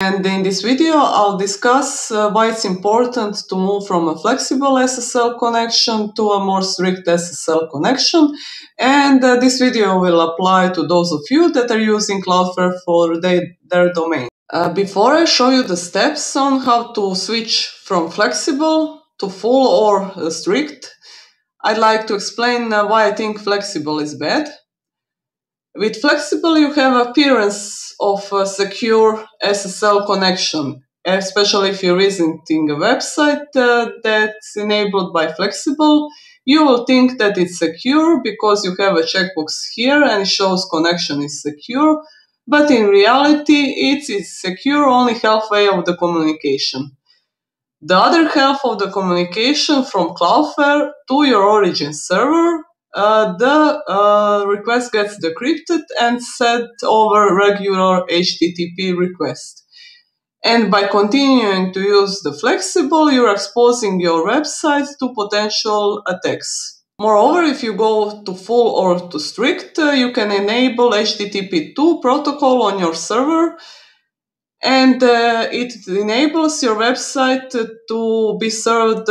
And in this video, I'll discuss why it's important to move from a flexible SSL connection to a more strict SSL connection. And this video will apply to those of you that are using Cloudflare for their domain. Before I show you the steps on how to switch from flexible to full or strict, I'd like to explain why I think flexible is bad. With flexible, you have appearance of a secure SSL connection, especially if you're visiting a website that's enabled by flexible. You will think that it's secure because you have a checkbox here and it shows connection is secure, but in reality, it's secure only halfway of the communication. The other half of the communication from Cloudflare to your origin server, the request gets decrypted and sent over regular HTTP request. And by continuing to use the flexible, you're exposing your website to potential attacks. Moreover, if you go to full or to strict, you can enable HTTP2 protocol on your server, and it enables your website to be served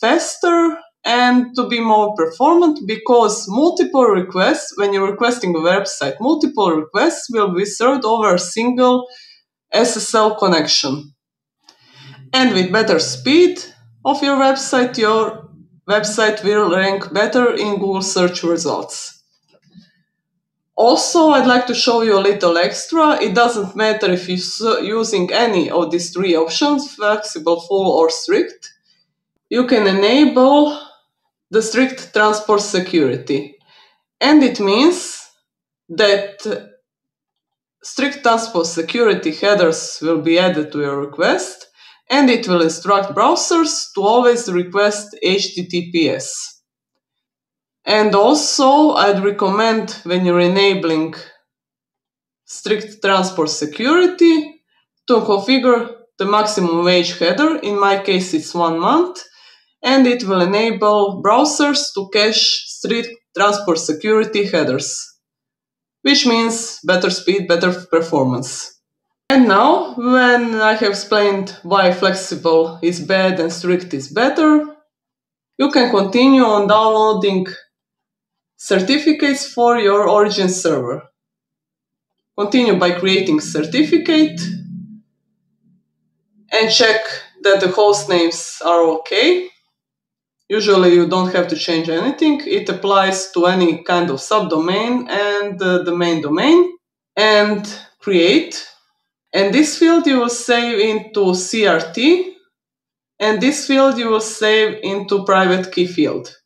faster and to be more performant, because multiple requests, when you're requesting a website, multiple requests will be served over a single SSL connection. And with better speed of your website will rank better in Google search results. Also, I'd like to show you a little extra. It doesn't matter if you're using any of these three options, flexible, full, or strict. You can enable the strict transport security. And it means that strict transport security headers will be added to your request, and it will instruct browsers to always request HTTPS. And also, I'd recommend when you're enabling strict transport security to configure the maximum wage header. In my case, it's 1 month. And it will enable browsers to cache strict transport security headers, which means better speed, better performance. And now, when I have explained why flexible is bad and strict is better, you can continue on downloading certificates for your origin server. Continue by creating certificate and check that the host names are okay. Usually you don't have to change anything. It applies to any kind of subdomain and the main domain. And create. And this field you will save into CRT. And this field you will save into private key field.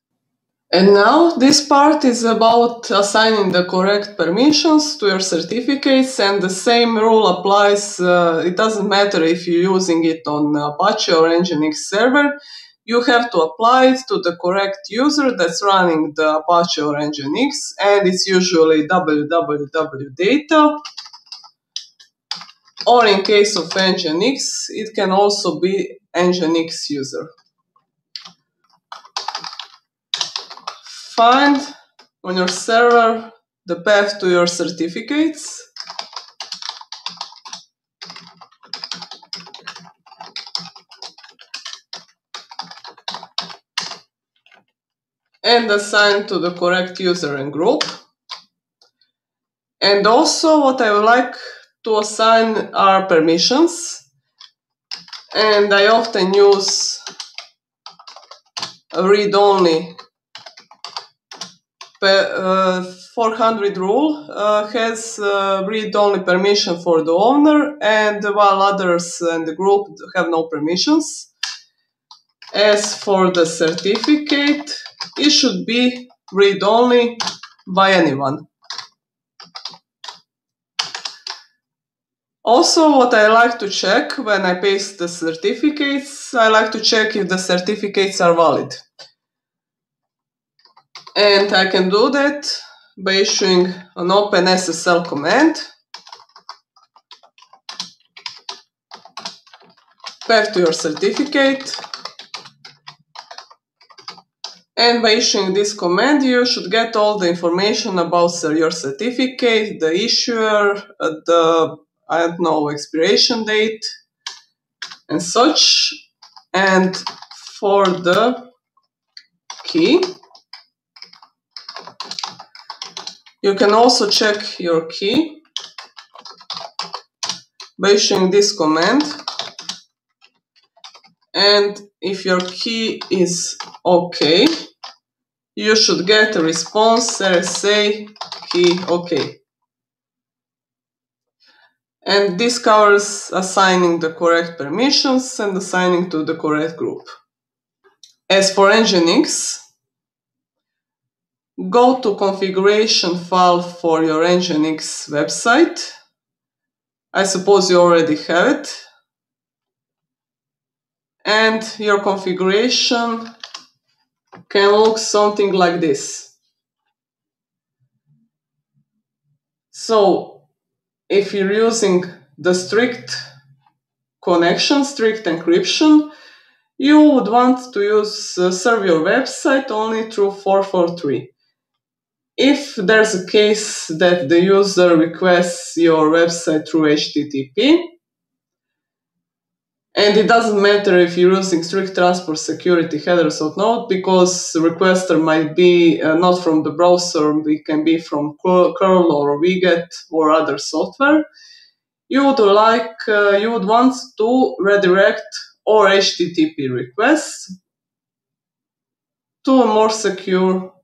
And now this part is about assigning the correct permissions to your certificates, and the same rule applies. It doesn't matter if you're using it on Apache or nginx server. You have to apply it to the correct user that's running the Apache or nginx, and it's usually www/data, or in case of nginx, it can also be nginx user. Find on your server the path to your certificates. And assign to the correct user and group. And also what I would like to assign are permissions. And I often use a read-only 400 rule has read-only permission for the owner, and while others in the group have no permissions. As for the certificate, it should be read-only by anyone. Also, what I like to check when I paste the certificates, I like to check if the certificates are valid. And I can do that by issuing an OpenSSL command. Path to your certificate. And by issuing this command, you should get all the information about your certificate, the issuer, the I don't know, expiration date and such. And for the key, you can also check your key by issuing this command. And if your key is okay, you should get a response RSA key okay. And this covers assigning the correct permissions and assigning to the correct group. As for nginx, go to configuration file for your nginx website. I suppose you already have it. And your configuration can look something like this. So if you're using the strict connection, strict encryption, you would want to use serve your website only through 443. If there's a case that the user requests your website through HTTP, and it doesn't matter if you're using strict transport security headers or not, because the requester might be not from the browser, it can be from curl or wget or other software, you would want to redirect or HTTP requests to a more secure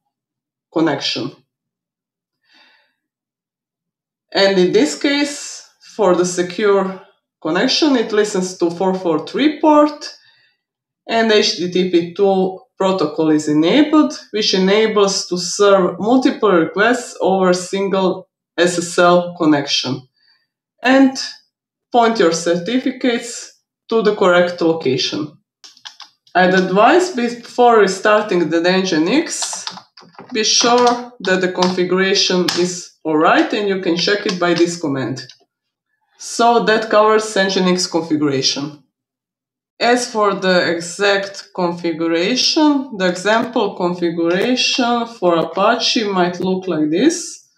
connection. And in this case, for the secure connection, it listens to 443 port, and HTTP2 protocol is enabled, which enables to serve multiple requests over a single SSL connection, and point your certificates to the correct location. I'd advise before restarting the nginx, be sure that the configuration is alright, and you can check it by this command. So that covers nginx configuration. As for the exact configuration, the example configuration for Apache might look like this.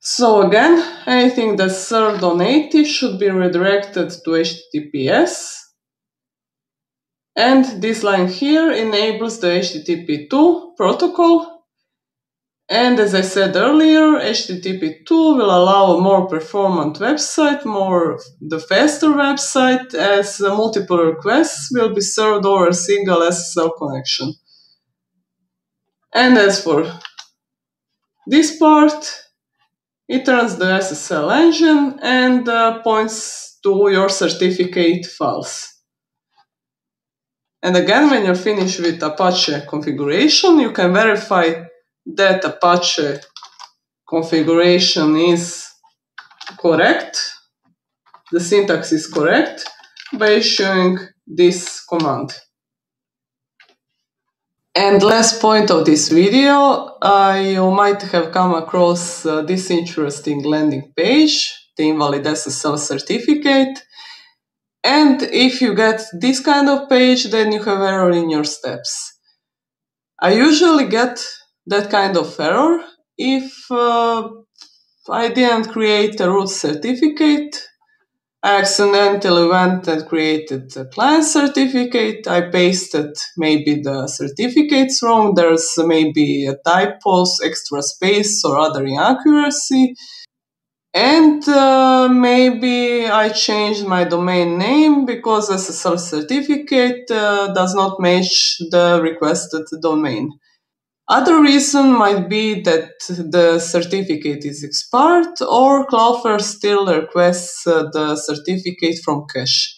So again, anything that's served on 80 should be redirected to HTTPS. And this line here enables the HTTP2 protocol. And as I said earlier, HTTP2 will allow a more performant website, the faster website, as multiple requests will be served over a single SSL connection. And as for this part, it runs the SSL engine and points to your certificate files. And again, when you're finished with Apache configuration, you can verify that Apache configuration is correct, the syntax is correct, by issuing this command. And last point of this video, you might have come across this interesting landing page, the invalid SSL certificate. And if you get this kind of page, then you have error in your steps. I usually get that kind of error if I didn't create a root certificate, I accidentally went and created a client certificate, I pasted maybe the certificates wrong, there's maybe a typo, extra space or other inaccuracy, and maybe I changed my domain name because SSL certificate does not match the requested domain. Other reason might be that the certificate is expired or Cloudflare still requests the certificate from cache.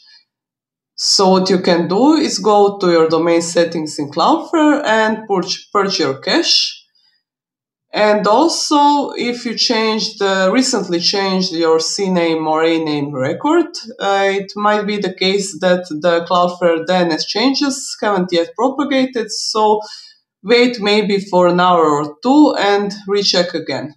So what you can do is go to your domain settings in Cloudflare and purge your cache. And also, if you recently changed your CNAME or ANAME record, it might be the case that the Cloudflare DNS changes haven't yet propagated, so wait maybe for an hour or two and recheck again.